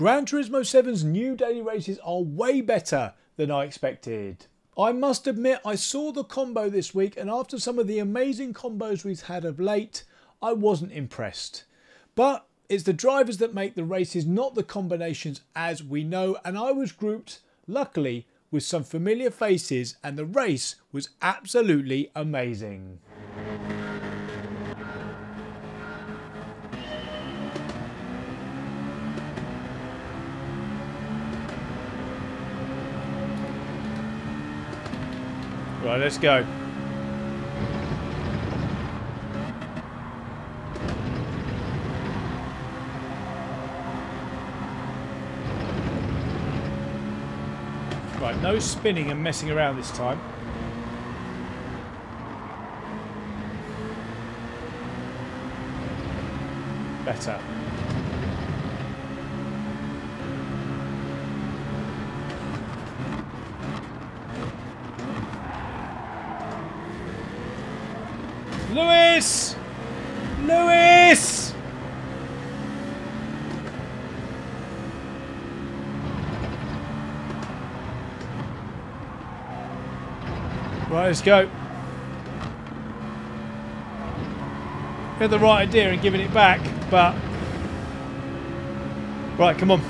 Gran Turismo 7's new daily races are way better than I expected. I must admit, I saw the combo this week, and after some of the amazing combos we've had of late, I wasn't impressed. But it's the drivers that make the races, not the combinations, as we know, and I was grouped, luckily, with some familiar faces, and the race was absolutely amazing. Right, let's go. Right, no spinning and messing around this time. Better. Lewis! Lewis! Right, let's go. We had the right idea in giving it back, but... Right, come on.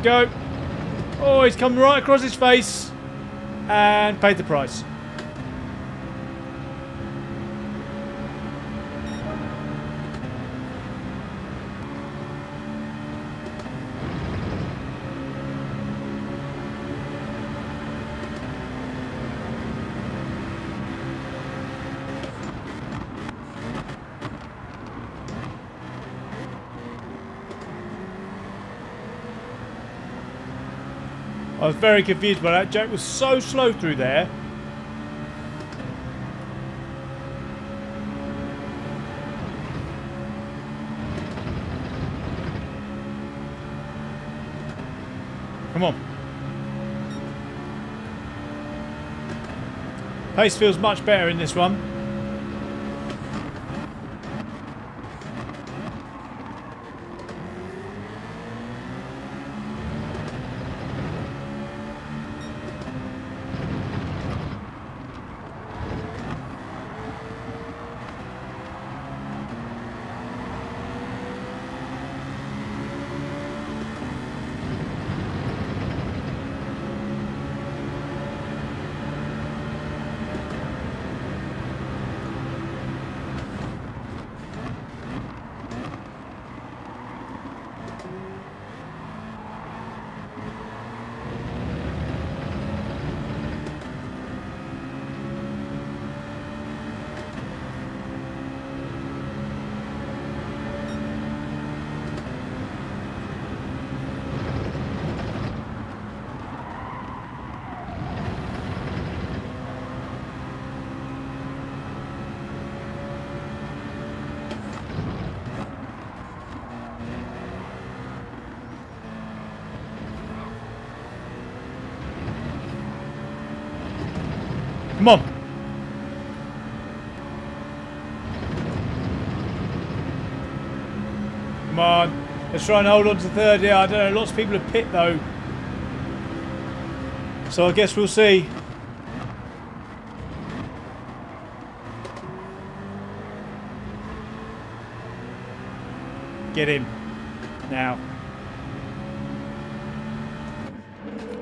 Go. Oh, he's come right across his face and paid the price. I was very confused by that. Jack was so slow through there. Come on. Pace feels much better in this one. Come on. Come on. Let's try and hold on to third here. I don't know. Lots of people have pit though. So I guess we'll see. Get in. Now.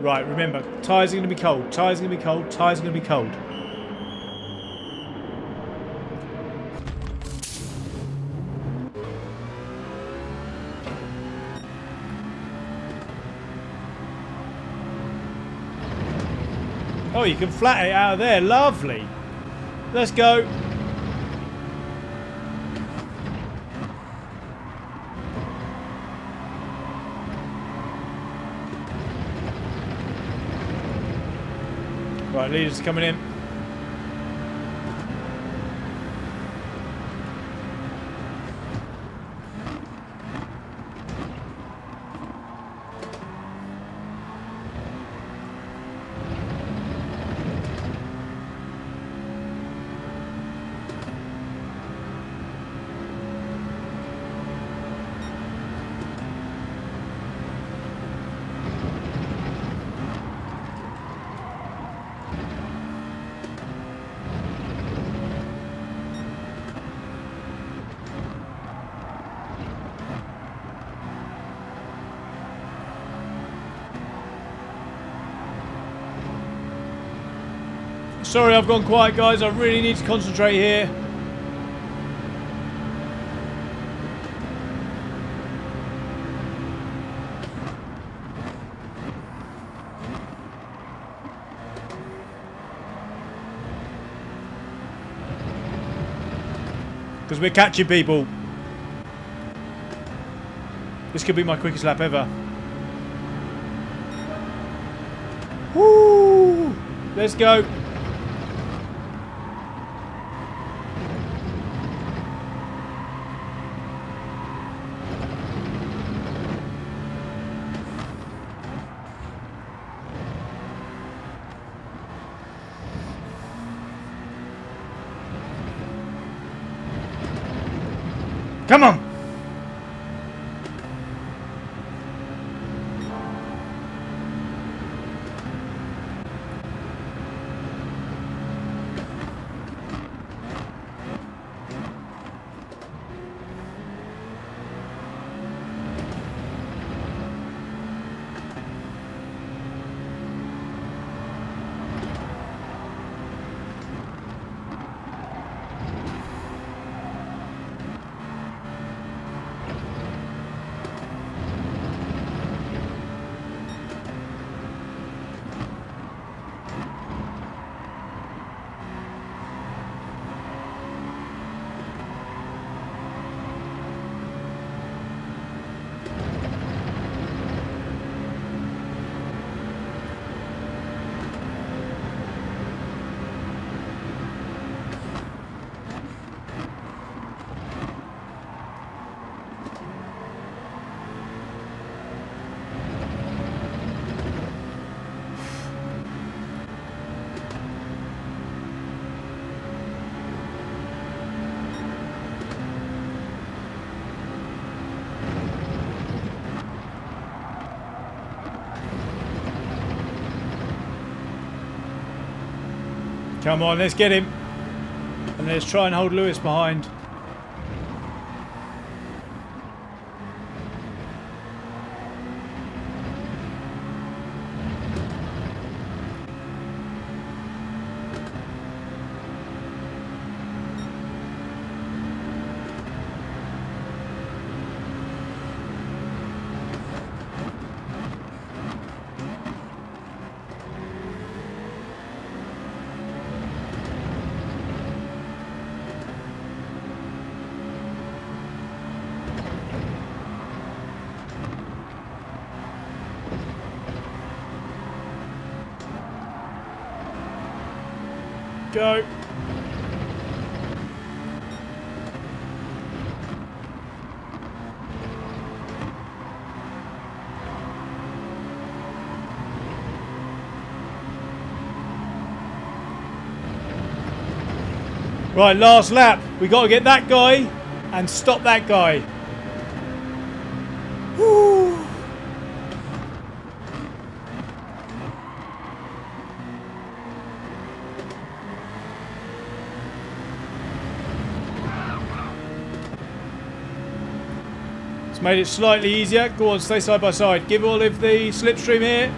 Right, remember, tyres are going to be cold. Tyres are going to be cold. Tyres are going to be cold. Oh, you can flat it out of there. Lovely. Let's go. Right, leaders coming in. Sorry I've gone quiet, guys. I really need to concentrate here. Because we're catching people. This could be my quickest lap ever. Woo! Let's go. Come on! Come on, let's get him. And let's try and hold Lewis behind. Go. Right, last lap. We got to get that guy and stop that guy. Woo. Made it slightly easier. Go on, stay side by side. Give Olive the slipstream here.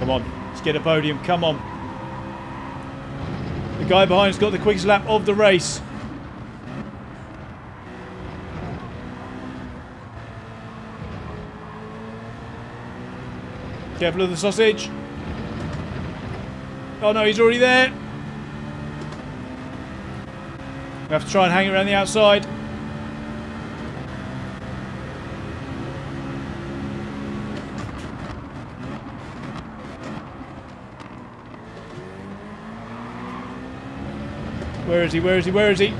Come on, let's get a podium. Come on. The guy behind's got the quickest lap of the race. Careful of the sausage. Oh no, he's already there. We have to try and hang around the outside. Where is he? Where is he? Where is he?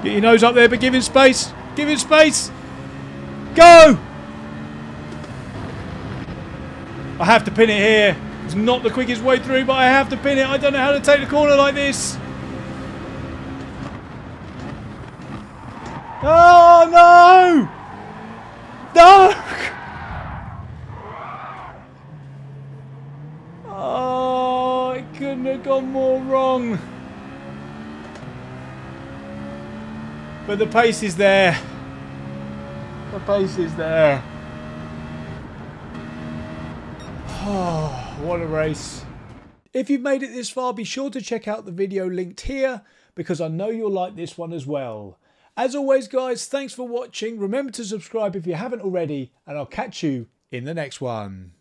Get your nose up there, but give him space. Give him space. Go! I have to pin it here. It's not the quickest way through, but I have to pin it. I don't know how to take the corner like this. Oh, no! No! Oh, it couldn't have gone more wrong. But the pace is there. The pace is there. Oh, what a race. If you've made it this far, be sure to check out the video linked here, because I know you'll like this one as well. As always, guys, thanks for watching. Remember to subscribe if you haven't already, and I'll catch you in the next one.